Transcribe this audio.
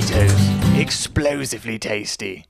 Doritos. Explosively tasty.